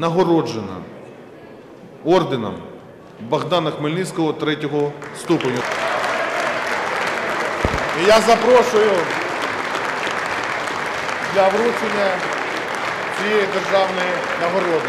нагороджена орденом Богдана Хмельницького 3-го ступеня. І я запрошую для вручення цієї державної нагороди.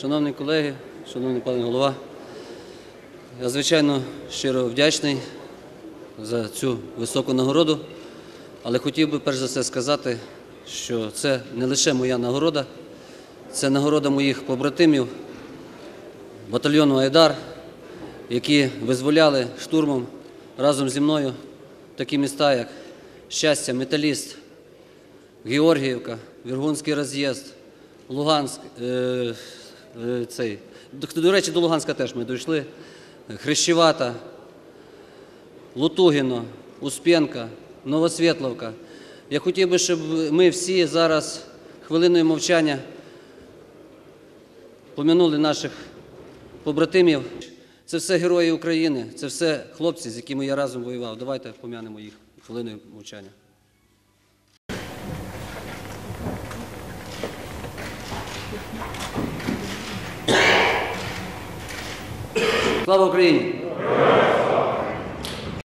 Шановні колеги, шановний пане голова, я, звичайно, щиро вдячний за цю високу нагороду, але хотів би перш за все сказати, що це не лише моя нагорода, це нагорода моїх побратимів, батальйону Айдар, які визволяли штурмом разом зі мною такі міста, як Щастя, Металіст, Георгіївка, Вергунський роз'їзд, Луганськ. До речі, до Луганська теж ми дійшли. Хрещувата, Лутугіно, Успенка, Новосвітловка. Я хотів би, щоб ми всі зараз хвилиною мовчання пом'янули наших побратимів. Це все герої України, це все хлопці, з якими я разом воював. Давайте пом'янемо їх хвилиною мовчання. Слава Україні!